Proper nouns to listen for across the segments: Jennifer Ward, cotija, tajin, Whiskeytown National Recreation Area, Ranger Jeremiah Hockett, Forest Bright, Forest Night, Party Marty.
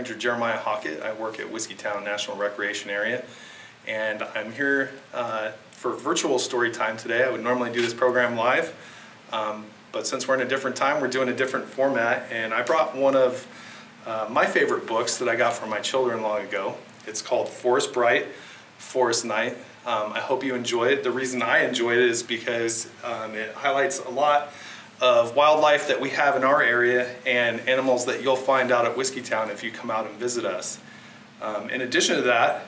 Ranger Jeremiah Hockett. I work at Whiskeytown National Recreation Area, and I'm here for virtual story time today. I would normally do this program live, but since we're in a different time, we're doing a different format, and I brought one of my favorite books that I got from my children long ago. It's called Forest Bright, Forest Night. I hope you enjoy it. The reason I enjoyed it is because it highlights a lot of wildlife that we have in our area and animals that you'll find out at Whiskeytown if you come out and visit us. In addition to that,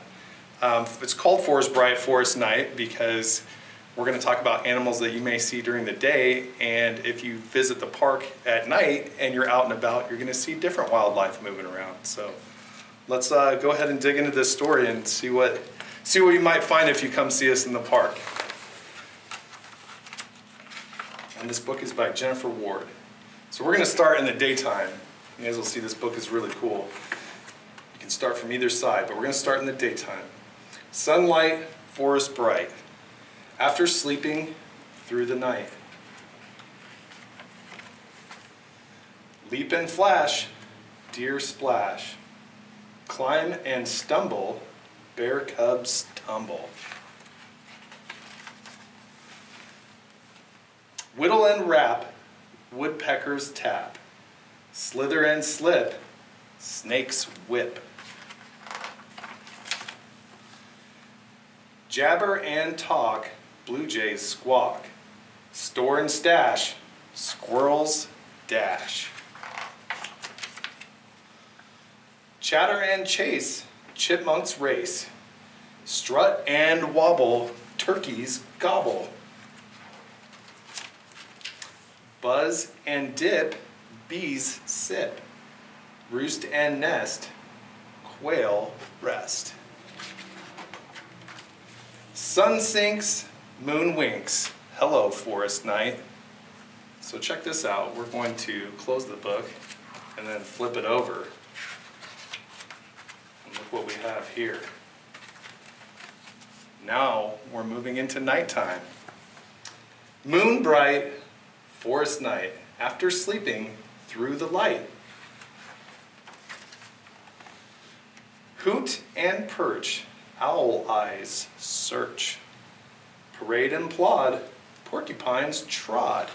it's called Forest Bright, Forest Night because we're going to talk about animals that you may see during the day, and if you visit the park at night and you're out and about, you're going to see different wildlife moving around. So let's go ahead and dig into this story and see what you might find if you come see us in the park. And this book is by Jennifer Ward. So we're going to start in the daytime. You guys will see this book is really cool. You can start from either side, but we're going to start in the daytime. Sunlight, forest bright. After sleeping through the night. Leap and flash, deer splash. Climb and stumble, bear cubs tumble. Whittle and rap, woodpeckers tap. Slither and slip, snakes whip. Jabber and talk, blue jays squawk. Store and stash, squirrels dash. Chatter and chase, chipmunks race. Strut and wobble, turkeys gobble. Buzz and dip, bees sip. Roost and nest, quail rest. Sun sinks, moon winks. Hello, forest night. So check this out. We're going to close the book and then flip it over. And look what we have here. Now we're moving into nighttime. Moon bright, forest night, after sleeping through the light. Hoot and perch, owl eyes search. Parade and plod, porcupines trod.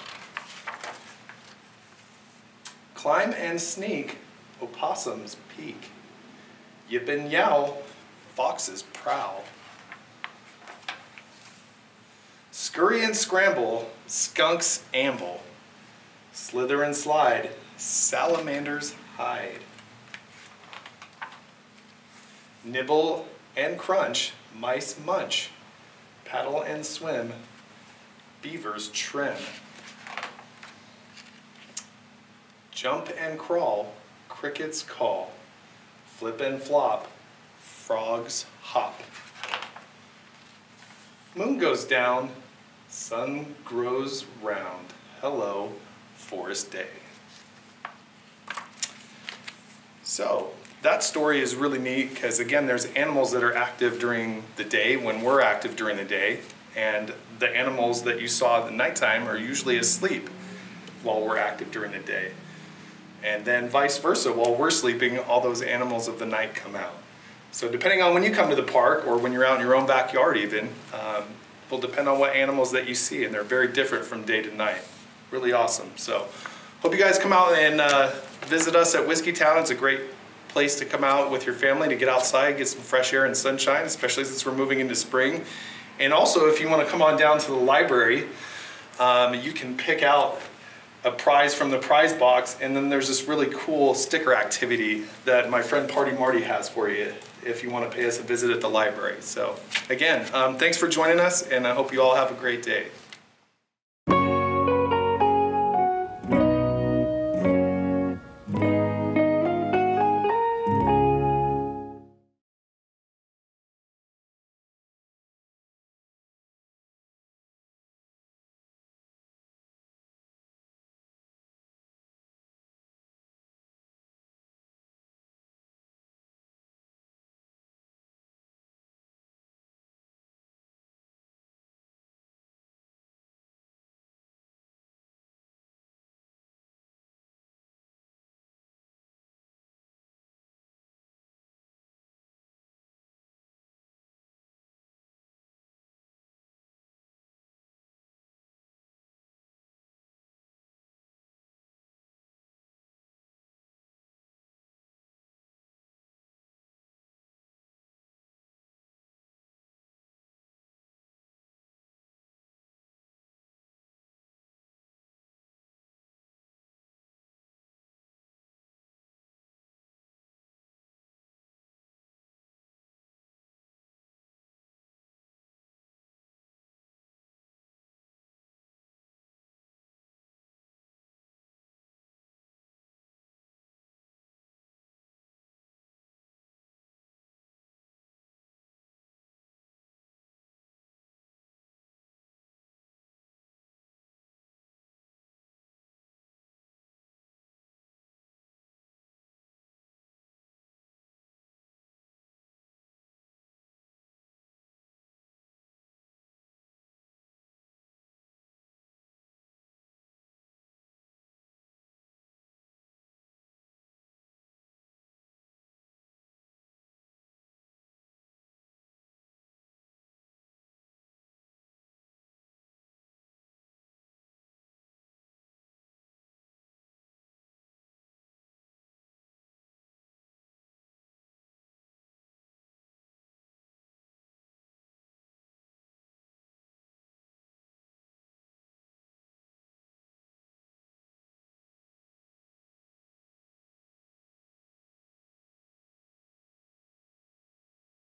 Climb and sneak, opossums peek. Yip and yowl, foxes prowl. Scurry and scramble, skunks amble. Slither and slide, salamanders hide. Nibble and crunch, mice munch. Paddle and swim, beavers trim. Jump and crawl, crickets call. Flip and flop, frogs hop. Moon goes down, sun grows round. Hello, forest day. So that story is really neat because, again, there's animals that are active during the day when we're active during the day, and the animals that you saw at the nighttime are usually asleep while we're active during the day. And then vice versa, while we're sleeping, all those animals of the night come out. So depending on when you come to the park or when you're out in your own backyard even, will depend on what animals that you see, and they're very different from day to night. Really awesome. So hope you guys come out and visit us at Whiskeytown. It's a great place to come out with your family to get outside, get some fresh air and sunshine, especially since we're moving into spring. And also, if you want to come on down to the library, you can pick out a prize from the prize box, and then there's this really cool sticker activity that my friend Party Marty has for you if you want to pay us a visit at the library. So again, thanks for joining us, and I hope you all have a great day.